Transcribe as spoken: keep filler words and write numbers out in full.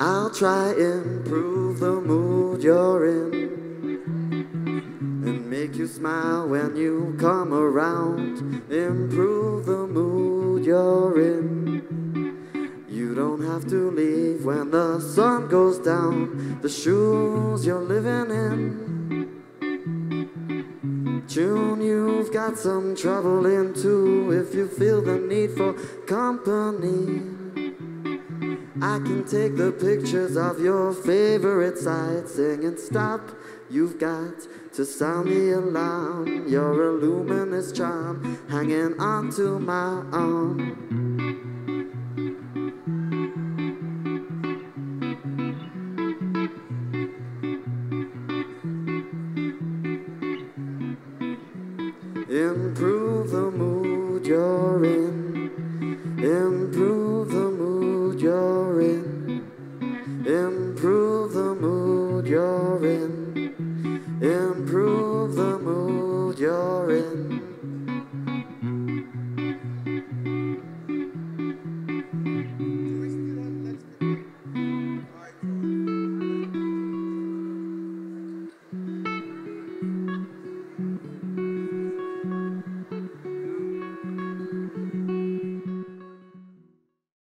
I'll try and improve the mood you're in and make you smile when you come around. Improve the mood you're in. You don't have to leave when the sun goes down. The shoes you're living in, June, you've got some trouble in too. If you feel the need for company, I can take the pictures of your favorite sights. Singing stop, you've got to sound the alarm. You're a luminous charm hanging onto my arm.